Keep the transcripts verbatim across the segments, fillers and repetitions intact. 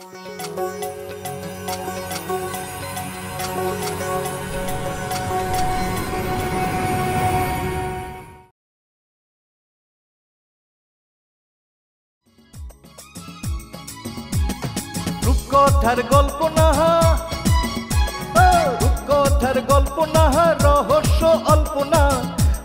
রূপকথার গল্প নাহা রূপকথার গল্প নাহা রহস্য অল্প না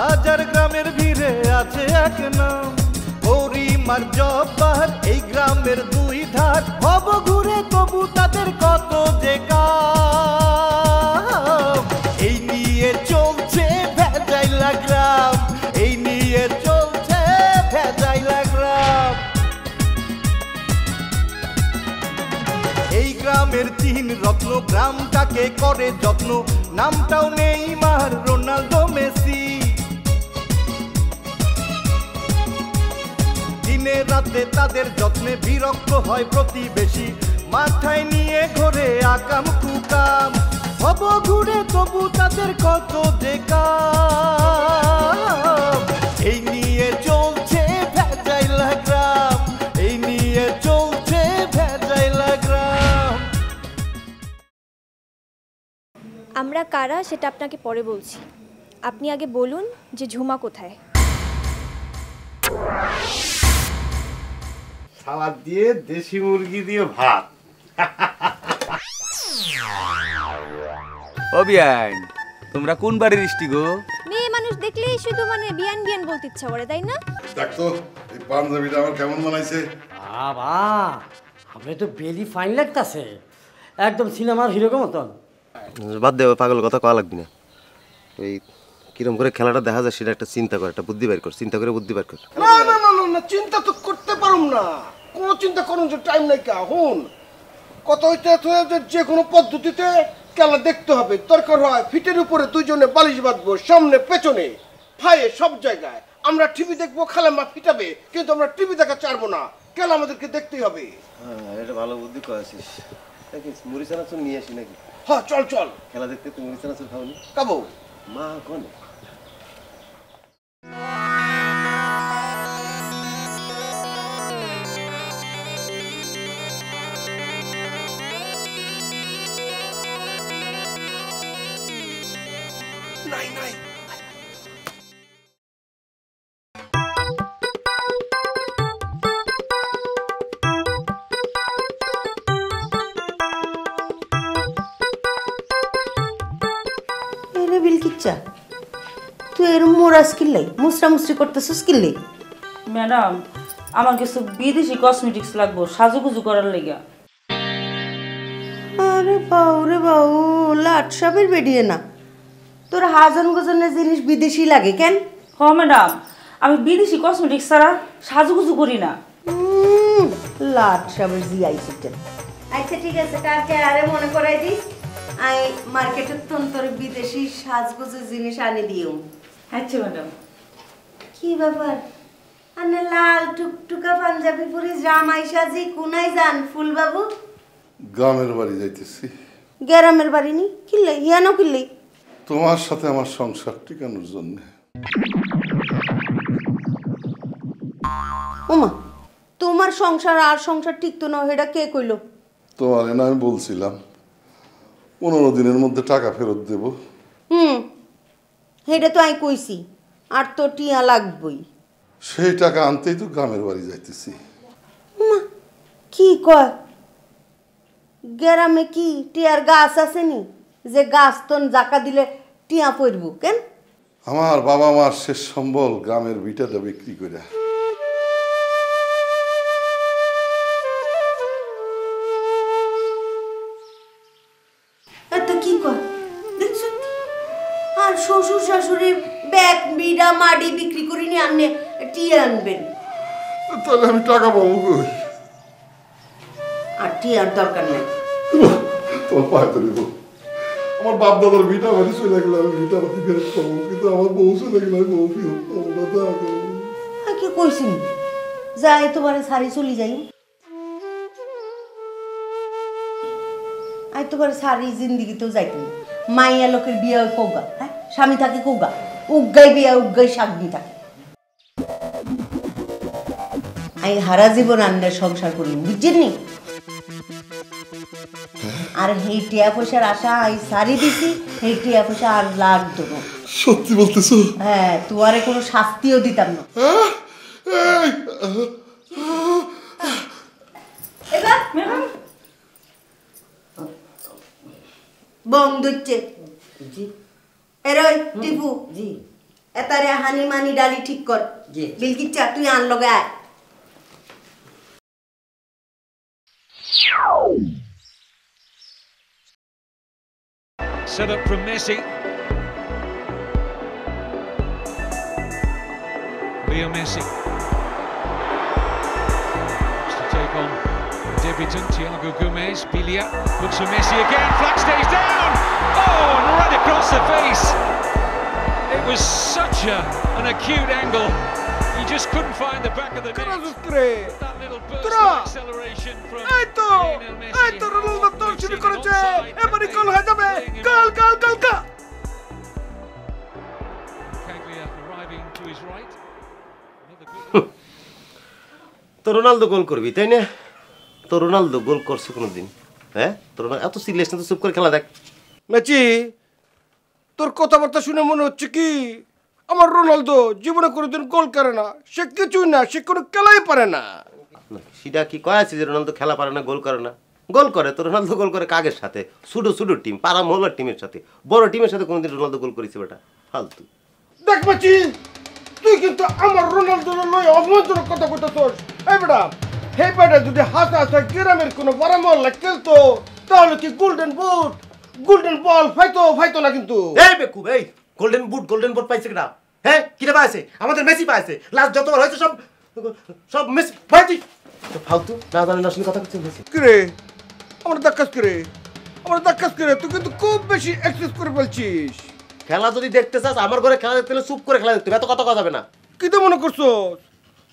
হাজার গ্রামের ভিড়ে আছে এক নাম পরিমার জব্বার এই গ্রামের দুই ধার ভব ঘুরে তবু তাদের কত যে কাম এই নিয়ে চলছে ভেজাইলা গ্রাম এই নিয়ে চলছে ভেজাইলা গ্রাম এই গ্রামের তিন রত্ন গ্রামটাকে করে যত্ন নামটাও নেইমার রোনাল্ডো মেসি রাতে তাদের যত্নে বিরক্ত হয় প্রতিবেশী মাথায় নিয়ে ঘোরে আকাম কুকাম ভব ঘুরে তবু তাদের কত যে কাম এই নিয়ে চলছে ভেজাইলা গ্রাম এই নিয়ে চলছে ভেজাইলা গ্রাম। আমরা কারা সেটা আপনাকে পরে বলছি, আপনি আগে বলুন যে ঝুমা কোথায়। সালাদ দিয়ে দেশি মুরগি দিয়ে ভাত। ও বিয়ান, তোমরা কোন বাড়ির ইষ্টি গো? মেয়ে মানুষ দেখলেই শুধু মানে বিয়ান বিয়ান বলতে ইচ্ছা করে, তাই না? দেখো এই পাঞ্জাবিটা আমার কেমন বানাইছে। বাবা, আপনি তো বেলি ফাইন লাগতাছে, একদম সিনেমার হিরোর মতন। বাদ দে, পাগল কথা কওয়া লাগবে না। এই কিরম করে খেলাটা দেখা যায় সেটা একটা চিন্তা কর, একটা বুদ্ধি বের কর, চিন্তা করে বুদ্ধি বের কর। না না না না, চিন্তা তো করতে পারুম না, কোনো চিন্তা করুন যে টাইম নাই কা হুন। কত হইতে হইতে যে কোনো পদ্ধতিতে খেলা দেখতে হবে, দরকার হয় ফিটের উপরে দুইজনে বালিশ বাঁধবো, সামনে পেছনে ফায়ে সব জায়গায়। আমরা টিভি দেখবো, খেলা মা ফিটাবে, কিন্তু আমরা টিভি দেখা ছাড়বো না, খেলা আমাদেরকে দেখতেই হবে। হ্যাঁ, এটা ভালো বুদ্ধি করেছিস। দেখিস মুড়ি চানাচুর নিয়ে আসি নাকি? হ্যাঁ চল চল, খেলা দেখতে তুই মুড়ি চানাচুর খাওনি খাবো। মা কোন ম্যাডাম, আমার কিছু বিদেশি কসমেটিক্স লাগবো সাজুগুজু করার লাগা। আরে বাউ রে বাউ, লাট সবের বেরিয়ে না তোর হাজার গজনের জিনিস বিদেশি লাগে কেন? হ ম্যাডাম, আমি বিদেশি কসমেটিক্স ছাড়া সাজুগুজু করি না। লাট সবের জি আইছি। আচ্ছা ঠিক আছে, কালকে আরে মনে করাই দিস, আই মার্কেটে তোন তোর বিদেশি সাজগুজু জিনিস আনি দিও। আচ্ছা ম্যাডাম। কি ব্যাপার আনে লাল টুকটুকা পাঞ্জাবি পরে জামাই সাজি কোনায় যান ফুলবাবু? গ্রামের বাড়ি যাইতেছি। গ্রামের বাড়ি নি কিল্লাই ইয়ানো কিল্লাই? তোমার সাথে আমার সংসার টিকানোর জন্য। ওমা, তোমার সংসার আর সংসার টিকতো না এটা কে কইল? তোমার না আমি বলছিলাম পনেরো দিনের মধ্যে টাকা ফেরত দেব। হুম, সেটা তো আমি কইছি, আর তো টিয়া লাগবই। সেই টাকা আনতেই তো গ্রামের বাড়ি যাইতেছি। কি কয় গ্রামে কি টিয়ার গাছ আসেনি যে গাছ তোন জাকা দিলে টিয়া পড়ব কেন? আমার বাবা মার শেষ সম্বল গ্রামের ভিটাটা বিক্রি করে শ্বশুর শাশুড়ির ব্যাগ বিড়া মাড়ি বিক্রি করে নিয়ে আপনি টিয়া আনবেন? তাহলে আমি টাকা পাবো কই? আর টিয়ার দরকার নাই। তোমার পায়ে ধরে গো, আমার বাপ দাদার ভিটা বাড়ি চলে গেল, আমি ভিটা বাড়ি ফেরত পাবো, কিন্তু আমার বউ চলে গেল আমি বউ ফেরত পাবো না। দেখো আর কি কইছি, যাই তোমার শাড়ি চলে যাই, আই তোমার শাড়ি জিন্দিগি তো যাইতে না। মাইয়া লোকের বিয়ে কৌগা, হ্যাঁ স্বামী থাকে কৌগা, উগ্গাই বিয়া উগ্গাই স্বামী থাকে। আমি হারা জীবন আন্ডার সংসার করি বুঝছেন নি। আর এই টিয়া পয়সার আশা আই সারি দিছি, এই টিয়া পয়সা আর লাগতো না। সত্যি বলতেছো? হ্যাঁ, তোমারে কোনো শাস্তিও দিতাম না। ডালি ঠিক কর, বিলকিচ্ছা তুই আন লগে আয়। Set up from Messi. Leo Messi. Wants to take on the debutant Thiago Gomes. Pilia looks for Messi again. Flag stays down. Oh, and right across the face. It was such a, an acute angle. He just couldn't find the back of the net. That little burst of acceleration from Lionel Messi. তো Ronaldo goal করবি তাই না? তো Ronaldo গোল করছে কোনোদিন? হ্যাঁ, তোর এত সিরিয়াস না, তো চুপ করে খেলা দেখ। মেসি, তোর কথাবার্তা শুনে মনে হচ্ছে কি আমার রোনালদো জীবনে কোনোদিন গোল করে না, সে কিছুই না, সে কোনো খেলাই পারে না। সেটা কি কয় আছে যে রোনালদো খেলা পারে না, গোল করে না? গোল করে তো রোনালদো, গোল করে কাগের সাথে, ছোটো ছোটো টিম, পাড়া মহলার টিমের সাথে, বড় টিমের সাথে কোনোদিন রোনালদো গোল করেছে বেটা? ফালতু। দেখ মেসি, তুই কিন্তু আমার রোনালদো নয় অপমানজনক কথা বলতেছস। এই বেটা, এই বেটা যদি হাসা হাসা গ্রামের কোনো বড় মহল্লা খেলতো তাহলে কি গোল্ডেন বুট গোল্ডেন বল পাইতো? পাইতো না কিন্তু। এই বেকুব, এই গোল্ডেন বুট গোল্ডেন বল পাইছে কিনা? হ্যাঁ, কিনা পাইছে? আমাদের মেসি পাইছে, লাস্ট যতবার হয়েছে সব সব মেসি পাইছে। তো ফালতু না জানি না শুনে কথা কিছু মেসি করে আমার দক্কাস করে আমার দক্কাস করে তুই কিন্তু খুব বেশি এক্সেস করে বলছিস। খেলা যদি দেখতে চাস আমার ঘরে খেলা দেখতে চুপ করে খেলা দেখতে, এত কথা কথা যাবে না। কি তো মনে করছো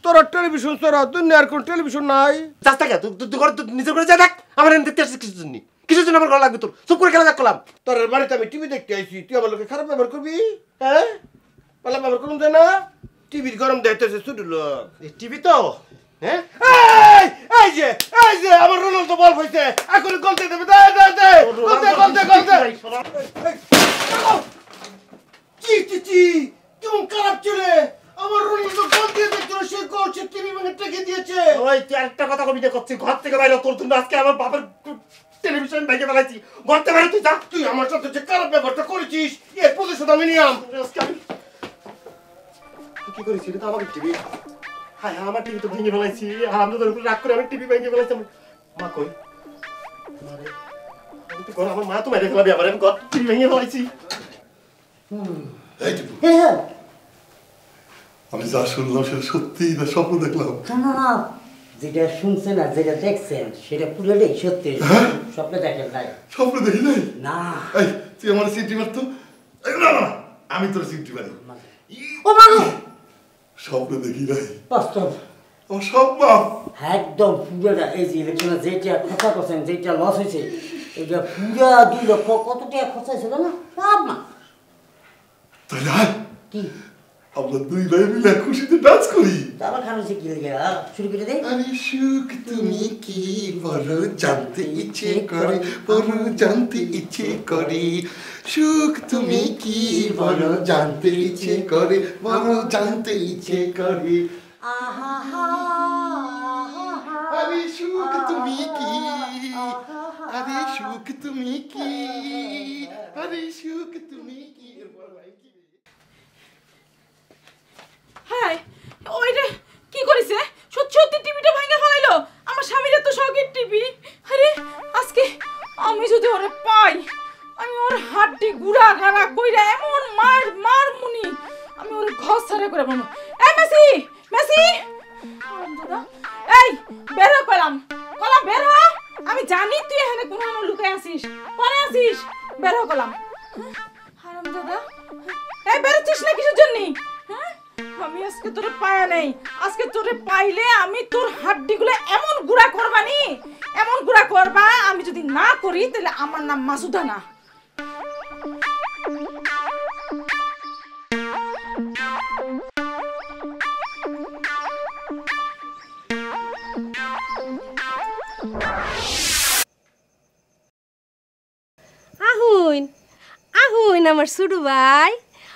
তোর টেলিভিশন ছাড়া দুনিয়ার কোন টেলিভিশন নাই? চাস থাকে তুই ঘরে, তুই নিজের ঘরে যা দেখ। আমার এনে দেখতে আসছিস কিছু জন্য, কিছু জন্য আমার ঘরে লাগবে তোর? চুপ করে খেলা দেখ করলাম। তোর বাড়িতে আমি টিভি দেখতে আইছি, তুই আমার লোকে খারাপ ব্যবহার করবি? হ্যাঁ, ভালো ব্যবহার করুন যায় না? টিভির গরম দেখতেছে শুধু লোক টিভি তো। হ্যাঁ, এই যে এই যে আমার রোনালদো বল হইছে, এখন গোল দিয়ে দেবে। দে দে দে গোল দে গোল দে গোল দে। আমার মা তো মেরে খেলাবি আবার, আমি ঘর টিভি ভেঙে ফেলাইছি। আমি যা শুনলাম সেটা সত্যি না স্বপ্ন দেখলাম? না না, যেটা শুনছেন আর যেটা দেখছেন সেটা পুরোটাই সত্যি, স্বপ্ন দেখেন নাই। স্বপ্ন দেখি নাই? না। এই তুই আমার সিটি মারত? না না, আমি তোর সিটি মারি। ও মানে স্বপ্ন দেখি নাই, বাস্তব। ও স্বপ্ন একদম পুরোটা। এই যে ইলেকশনে যেটা খোঁচা করছেন, যেটা লস হয়েছে, এটা পুরো দুই লক্ষ কত টাকা খরচা ছিল না সব? না তুমি আমি জানি তুই এখানে কোন লুকায় আসিস, পরে আসিস, বের হ কলাম। হারামজাদা, এই বেরোচ্ছিস না কিসের জন্য? আমি আজকে তোরে পায়া নাই, আজকে তোরে পাইলে আমি তোর হাড্ডিগুলো এমন গুড়া করবানি, এমন গুড়া করবা, আমি যদি না করি তাহলে আমার নাম মাসুদা না। দেখুন আমার ছোট ভাই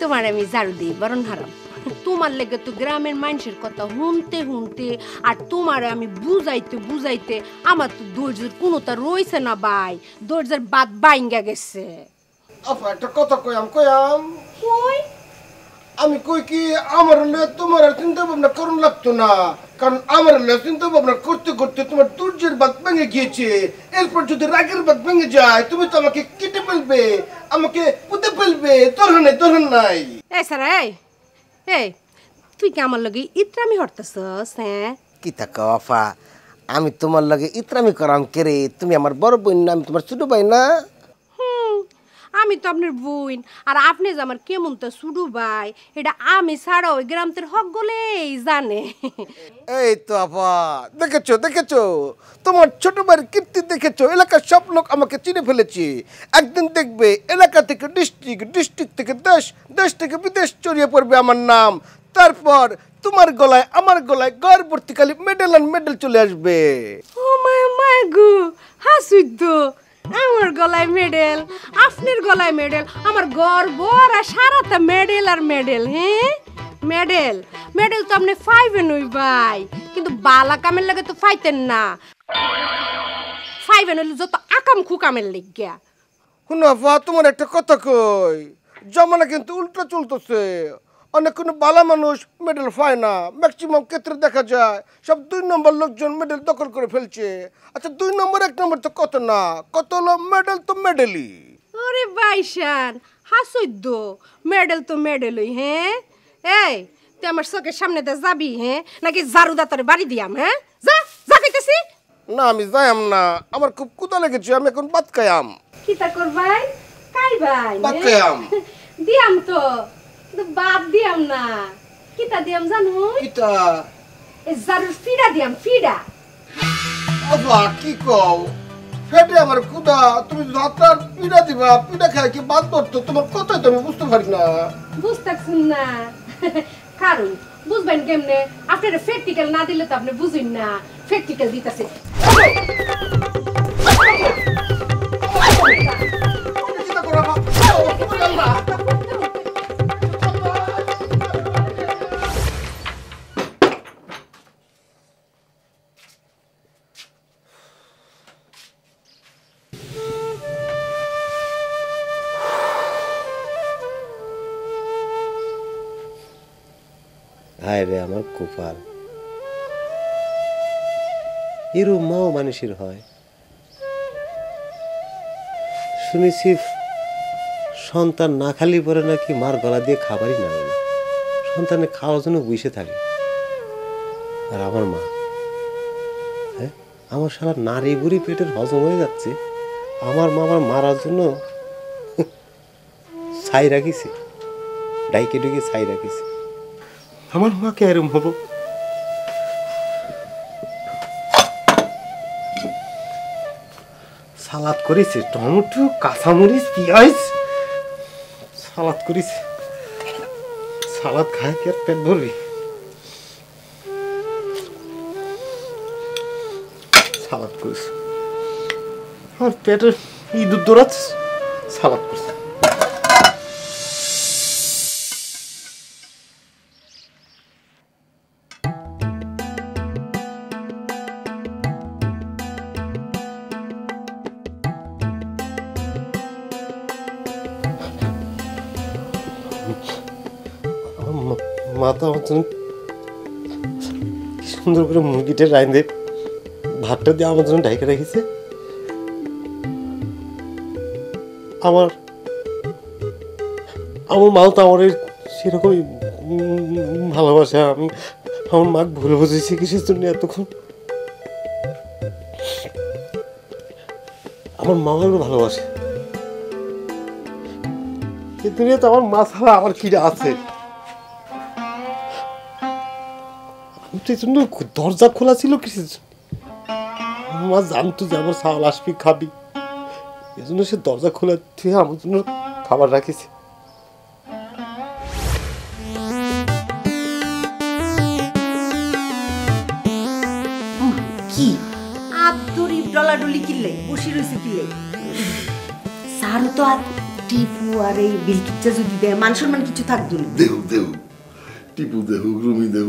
তোমার আমি জারু দেই বরণ হারাম তোমার লাগে তো গ্রামের মানুষের কথা হুনতে হুনতে আর তোমারে আমি বুঝাইতে বুঝাইতে আমার তো দরজার কোনোটা রইছে না ভাই দরজার বাদ বাইঙ্গা গেছে আপা একটা কথা কইয়াম কইয়াম কই আমি কই কি আমার লয় তোমার চিন্তা ভাবনা করুন লাগতো না কারণ আমার লয় চিন্তা ভাবনা করতে করতে তোমার দুর্জের বাদ ভেঙে গিয়েছে এরপর যদি রাগের বাদ ভেঙে যায় তুমি তো আমাকে কেটে ফেলবে আমাকে পুঁতে ফেলবে তোরনে তোরন নাই এই স্যার এই এই তুই কি আমার লগে ইত্রামি করতেছস হ্যাঁ কি তা কফা আমি তোমার লগে ইত্রামি করাম করে তুমি আমার বড় বোন না আমি তোমার ছোট ভাই না আমি তো আপনার বোন আর আপনি যে আমার কেমন তো শুরু ভাই এটা আমি ছাড়াও গ্রামতের হক গলেই জানে এই তো আপা দেখেছো দেখেছো তোমার ছোট ভাইয়ের কীর্তি দেখেছো এলাকার সব লোক আমাকে চিনে ফেলেছে একদিন দেখবে এলাকা থেকে ডিস্ট্রিক্ট ডিস্ট্রিক্ট থেকে দেশ দেশ থেকে বিদেশ ছড়িয়ে পড়বে আমার নাম তারপর তোমার গলায় আমার গলায় গড় ভর্তিকালি মেডেল আর মেডেল চলে আসবে ও মা মা গো হাসুইদ আমার গলায় মেডেল আপনার গলায় মেডেল আমার গর্ব আর সারাটা মেডেল আর মেডেল হ্যাঁ মেডেল মেডেল তো আপনি ফাইভে নই ভাই কিন্তু বালা কামের লাগে তো ফাইতেন না ফাইভে নইলে যত আকাম খুকামের লিগিয়া শুনো বা তোমার একটা কথা কই জমানা কিন্তু উল্টো চলতেছে অনেক কোনো বালা মানুষ মেডেল পায় না ম্যাক্সিমাম ক্ষেত্রে দেখা যায় সব দুই নম্বর লোকজন মেডেল দখল করে ফেলছে আচ্ছা দুই নম্বর এক নম্বর তো কত না কত হলো মেডেল তো মেডেলই ওরে ভাইসান হাসুইদ্দ মেডেল তো মেডেলই হ্যাঁ এই তুই আমার চোখের সামনে দা যাবি হ্যাঁ নাকি জারুদা তোর বাড়ি দিয়াম হ্যাঁ যা যা কইতেছি না আমি যাইম না আমার খুব কুতা লেগেছে আমি এখন বাত খাইয়াম কি তা কর ভাই কাই ভাই বাত খাইয়াম দিয়াম তো তো বাদ দিয়াম না কিটা দিয়াম জানো কিটা এ জারুর ফিডা দিয়াম ফিডা ওবা কি কও ফেটে আমার কুদা তুমি যতর ফিডা দিবা ফিডা খায় কি বাদ করতে তোমার কথা তুমি বুঝতে পারি না বুঝতাছুন না কারণ বুঝবেন কেমনে আপনার প্র্যাকটিক্যাল না দিলে তো আপনি বুঝুন না প্র্যাকটিক্যাল দিতাছে কিটা করাবা করাবা আরে আমার কুপার এরও মাও মানুষের হয় শুনেছি সন্তান না খালি পরে নাকি মার গলা দিয়ে খাবারই না সন্তানে খাওয়ার জন্য বসে থাকে আর আমার মা হ্যাঁ আমার সারা নারী বুড়ি পেটের হজম হয়ে যাচ্ছে আমার মা আমার মারার জন্য ছাই রাখিছে ডাইকে ডুকে ছাই রাখিছে আমার মাকে এরম হবো সালাদ করেছে টমেটো কাঁচামরিচ পেঁয়াজ সালাদ করেছে সালাদ খায় কি আর পেট ভরবি সালাদ করেছে আমার পেটের ইঁদুর দৌড়াচ্ছে সালাদ করছে মাথা সুন্দর করে মুরগিটা রাইন্দে ভাতটা দিয়ে আমার জন্য ঢাইকে রেখেছে আমার আমার মাও তো আমার সেরকমই ভালোবাসে আমি আমার মাকে ভুলে বুঝেছি কিসের জন্য এতক্ষণ আমার মাও ভালোবাসে তো আমার মা ছাড়া আমার কি আছে? দরজা খোলা ছিল কিসের জন্য? মা জানতো যে আমার ছাওয়াল আসবি খাবি, এজন্য সে দরজা খোলা থেকে আমার জন্য খাবার রাখিছে। কি আদুরি ডলাডুলি কিলে বসে রয়েছে কিলে সারু তো আর টিপু আর এই বিলকিচ্ছা যদি দেয় মান সম্মান কিছু থাকতো না। দেহ দেহ টিপু দেহ রুমি দেহ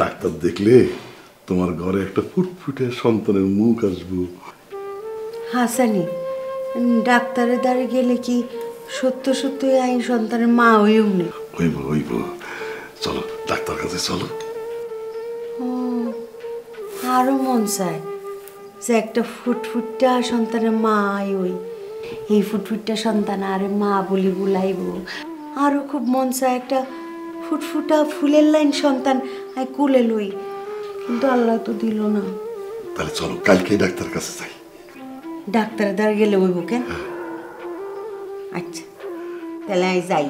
ডাক্তার দেখলে তোমার ঘরে একটা ফুটফুটে সন্তানের মুখ আসবো। হাসানি ডাক্তারের দ্বারে গেলে কি সত্য সত্যি আইন সন্তানের মা হইব না? হইব হইব, চলো ডাক্তার কাছে চলো। আরো মন চায় যে একটা ফুটফুটটা সন্তানের মা হই, এই ফুটফুটটা সন্তান আরে মা বলি বুলাইব। আরো খুব মন চায় একটা ফুটফুটা ফুলের লাইন সন্তান আই কুলে লই, কিন্তু আল্লাহ তো দিল না। তাহলে চলো কালকে ডাক্তার কাছে যাই। ডাক্তার দ্বারা গেলে হইব কেন? আচ্ছা তাহলে আমি যাই,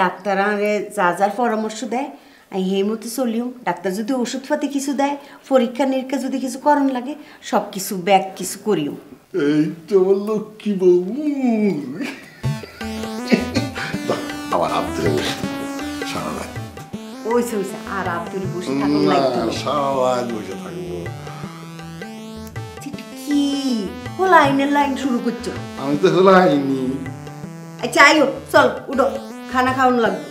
ডাক্তার আরে যা যার পরামর্শ দেয় আমি সেই মতো চলিও। ডাক্তার যদি ওষুধপাতি কিছু দেয়, পরীক্ষা নিরীক্ষা যদি কিছু করণ লাগে সব কিছু ব্যাগ কিছু করিও। এই তোমার লক্ষ্মী বউ আমার আব্দুল সারা রাত ওই চলছে আর আব্দুল বসে থাকো সারা বসে থাকবো। কি লাইনের লাইন শুরু করছো? আমি তো লাইনি। আচ্ছা আইও চল উঠো খানা খাওয়ানো লাগবে।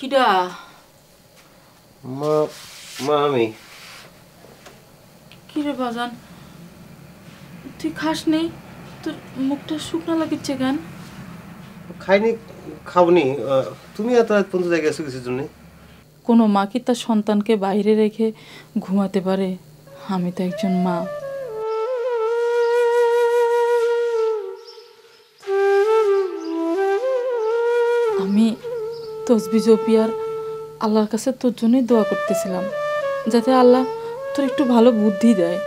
কিডা মা মামি কিরে বাজান তুই খাস নেই? তোর মুখটা শুকনো লাগিচ্ছে কেন? খাইনি খাওনি। তুমি এত রাত পর্যন্ত জায়গায় আছো কিসের জন্য? কোনো মা কি তার সন্তানকে বাইরে রেখে ঘুমাতে পারে? আমি তো একজন মা। আমি তসবি জপিয়ার আল্লাহর কাছে তোর জন্যই দোয়া করতেছিলাম যাতে আল্লাহ তোর একটু ভালো বুদ্ধি দেয়,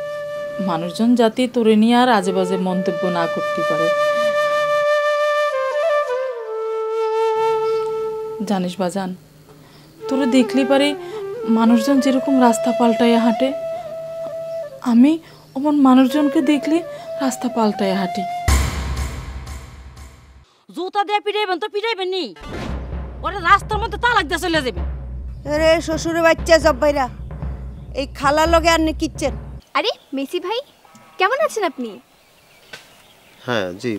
মানুষজন যাতে তোরে নিয়ে আর আজে বাজে মন্তব্য না করতে পারে। জানিস বাজান, তোরে দেখলি পারি মানুষজন যেরকম রাস্তা পাল্টায় হাঁটে, আমি অমন মানুষজনকে দেখলে রাস্তা পাল্টায় হাঁটি। জুতা দিয়ে পিটাইবেন তো পিটাইবেন নি, ওরা রাস্তার মধ্যে তালাক দিয়ে চলে যাবে। আরে শ্বশুরের বাচ্চা জব্বাইরা এই খালা লগে আর কিচ্ছেন। আরে মেসি ভাই কেমন আছেন আপনি? হ্যাঁ জি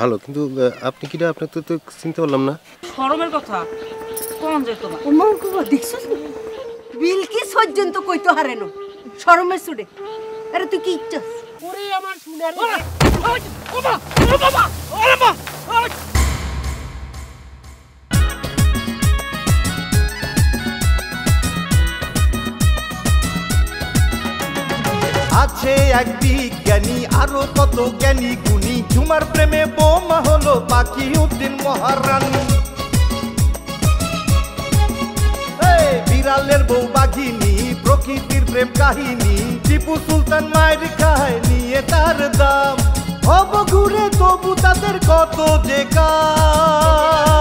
ভালো, কিন্তু আপনি কিডা? আপনি তো তো চিনতে পারলাম না। শরমের কথা কোন যে তোমার ওমন কো দেখছস বিলকিস পর্যন্ত কইতো হারে না শরমের ছুড়ে। আরে তুই কি ইচ্ছস? ওরে আমার শুনার ও বাবা ও বাবা ওরে বাবা আছে এক বিজ্ঞানী আরো তত জ্ঞানী গুণী, ঝুমার প্রেমে বোমা হলো বাকি উদ্দিন মহারানী। বিড়ালের বউ বাঘিনী প্রকৃতির প্রেম কাহিনী, টিপু সুলতান মায়ের খায় নিয়ে তার দাম, অব ঘুরে তবু তাদের কত যে কাম।